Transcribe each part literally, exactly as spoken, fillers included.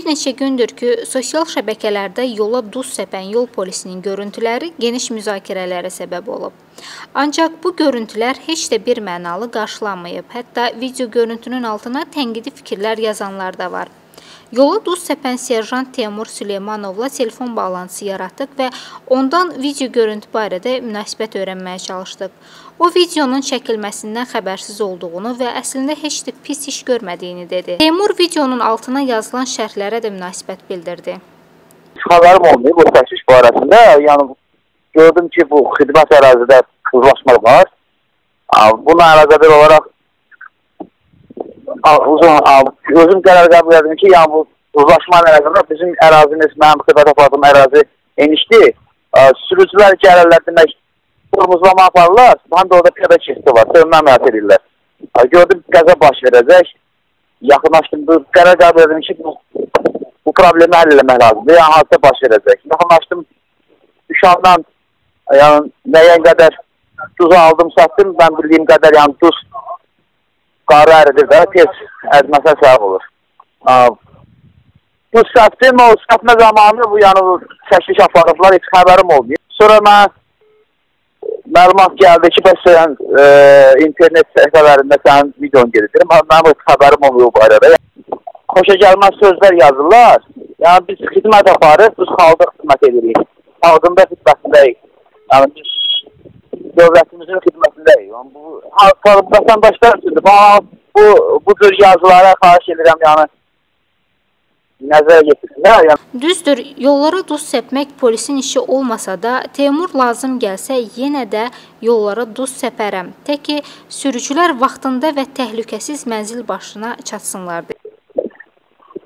Bir neçə gündür ki, sosial şəbəkələrdə yola duz səpən yol polisinin görüntüləri geniş müzakirələrə səbəb olub. Ancaq bu görüntülər heç də bir mənalı qarşılanmayıb, hətta video görüntünün altına tənqidi fikirlər yazanlar da var. Yola duz səpən serjant Teymur Süleymanovla telefon bağlantısı yaratdıq və ondan video görüntü barədə münasibət öyrənməyə çalışdıq. O, videonun çəkilməsindən xəbərsiz olduğunu və əslində heç də pis iş görmədiyini dedi. Teymur videonun altına yazılan şərhlərə də münasibət bildirdi. Çıxanlarım olmayıb, bu təşviş barəsində. Yəni, gördüm ki, bu xidmət ərazidə qızlaşma var. Buna əlaqədar olaraq özüm qərar qəbul edim ki, yəni bu uzlaşmanın əlaqədə bizim ərazimiz, mənim xidmət apartım ərazi enişdi. Sürücülər gəlirlər demək, qurmuzlama aparırlar, həm də orada piyada keçidi var, sövmə əməliyyat edirlər. Gördüm, qəza baş verəcək, yaxınlaşdım, qərar qəbul edim ki, bu problemi həll eləmək lazımdır, yəni hadisə baş verəcək. Yaxınlaşdım, düşandan nəyən qədər duzu aldım, satdım, mən bildiyim qədər yəni duz qarı əridir və tez əzməsə səhv olur. Bu səhvdim, o səhvmə zamanı bu yəni çəkiliş aparıqlar, heç xəbərim olmuyor. Sonra mən məlumat gəldi ki, bəs internet səhvələrində sənin videonu gedirim, mənim heç xəbərim olmuyor bu arada. Xoşa gəlməz sözlər yazırlar, yəni biz xidmət aparıq, biz xalqa xidmət edirik, xalqında xidmətindəyik, yəni biz dövlətimizin xidmətindəyik. Vətəndaşlar üçündür. Bu tür yazılara xahiş edirəm, yəni nəzərə yetirsinlər. Düzdür, yollara duz səpmək polisin işi olmasa da, Teymur lazım gəlsə yenə də yollara duz səpərəm. Tək ki, sürücülər vaxtında və təhlükəsiz mənzil başına çatsınlar.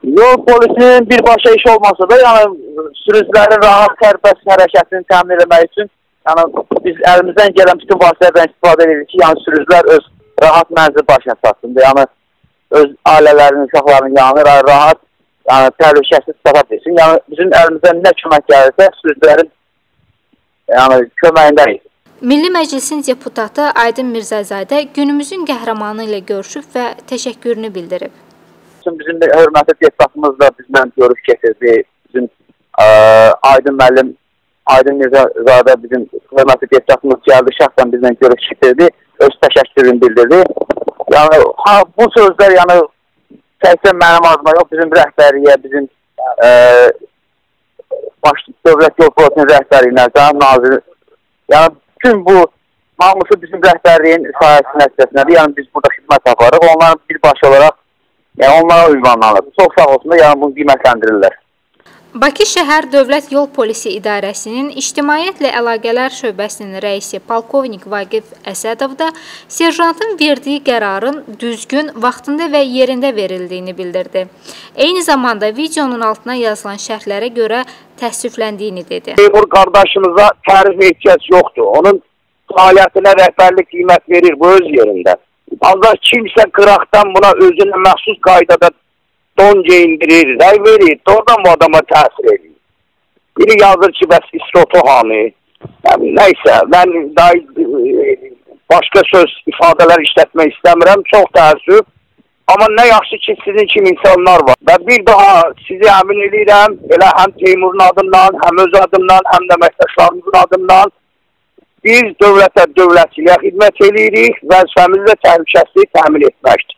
Yol polisinin birbaşa işi olmasa da, yəni sürücülərin rahat sərbəst hərəkətini təmin etmək üçün biz əlimizdən gələn bütün vasitələrdən istifadə edirik ki, yəni sürücülər öz rahat mənzil başına çatsın, yəni öz ailələrinin, uşaqlarının yanına rahat, yəni təhlükəsiz səfər etsin. Yəni bizim əlimizdən nə kömək gəlirsə, sürücülərin yəni köməyindəyik. Milli Məclisin deputatı Aydın Mirzəzadə günümüzün qəhrəmanı ilə görüşüb və təşəkkürünü bildirib. Bizim hörmətli deputatımız da bizlə görüş keçirdi. Bizim Aydın müəllim Aydın Mirzəzadə bizim hörmətli deputatımız gəldi, şəxsən bizlə görüş keçirdi, öz təşəkkürünü bildirdi. Yəni bu sözlər yəni təkcə mənim adıma yox, bizim rəhbərliyə, bizim dövlət yol polisinin rəhbərliyinə, nazir, yəni bütün bu namusu bizim rəhbərliyin sayəsinin əsasındadır. Yəni biz burada xidmət aparırıq, onlar birbaşa olaraq onlara ünvanlanır. Çox sağ olsunlar, yəni bunu qiymətləndirirlər. Bakı Şəhər Dövlət Yol Polisi İdarəsinin İctimaiyyətlə Əlaqələr Şöbəsinin rəisi polkovnik Vagif Əsədov da serjantın verdiyi qərarın düzgün, vaxtında və yerində verildiyini bildirdi. Eyni zamanda videonun altına yazılan şərhlərə görə təəssüfləndiyini dedi. Teymur qardaşımıza tərif ehtiyac yoxdur. Onun fəaliyyətinə rəhbərlik qiymət verir bu öz yerində. Ancaq kimsə qıraqdan buna özünə məxsus qaydada donca indirir, rəy verir, doğrudan bu adama təsir edir. Biri yazır ki, bəs İsrotohani, nəysə, mən başqa söz ifadələr işlətmək istəmirəm, çox təəssüf. Amma nə yaxşı ki, sizin kimi insanlar var. Və bir daha sizi əmin edirəm, elə həm Teymurun adından, həm öz adından, həm də məktəşlarımızın adından biz dövlətə, dövlətçiliyə xidmət edirik, vəzifəmizlə təhlükəsizliyi təmin etməkdir.